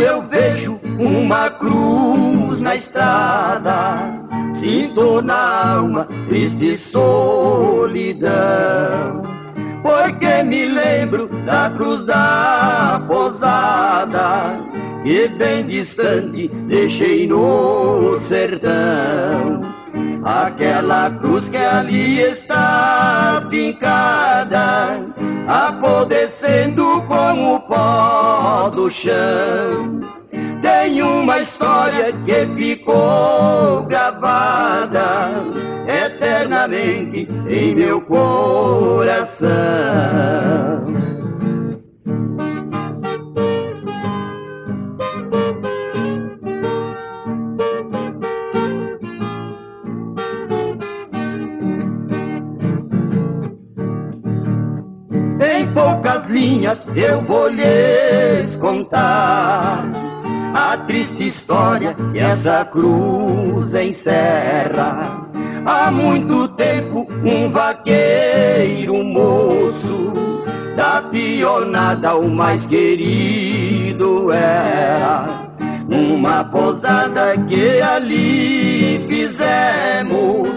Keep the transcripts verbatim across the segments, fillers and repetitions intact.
quando eu vejo uma cruz na estrada, sinto na alma triste solidão, porque me lembro da cruz da Pousada, que bem distante deixei no sertão. Aquela cruz que ali está fincada, apodrecendo como o pó do chão, tem uma história que ficou gravada eternamente em meu coração. Poucas linhas eu vou lhes contar a triste história que essa cruz encerra. Há muito tempo um vaqueiro, um moço da pionada, o mais querido era. Uma pousada que ali fizemos,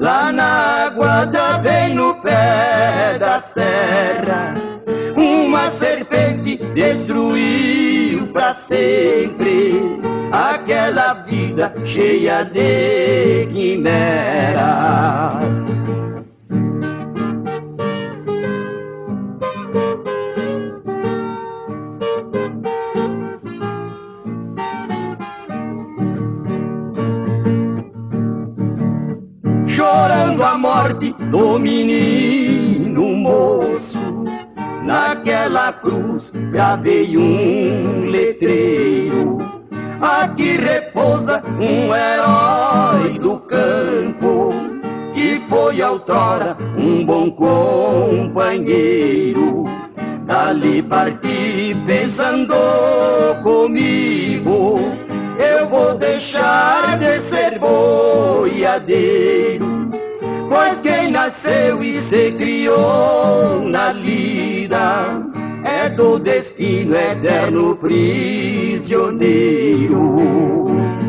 lá na Aguada, bem no pé da serra, uma serpente destruiu pra sempre aquela vida cheia de quimeras. Chorando a morte do menino moço, naquela cruz gravei um letreiro: aqui repousa um herói do campo, que foi outrora um bom companheiro. Dali parti pensando comigo, eu vou deixar de ser boiadeiro, pois quem nasceu e se criou na lida é do destino eterno prisioneiro.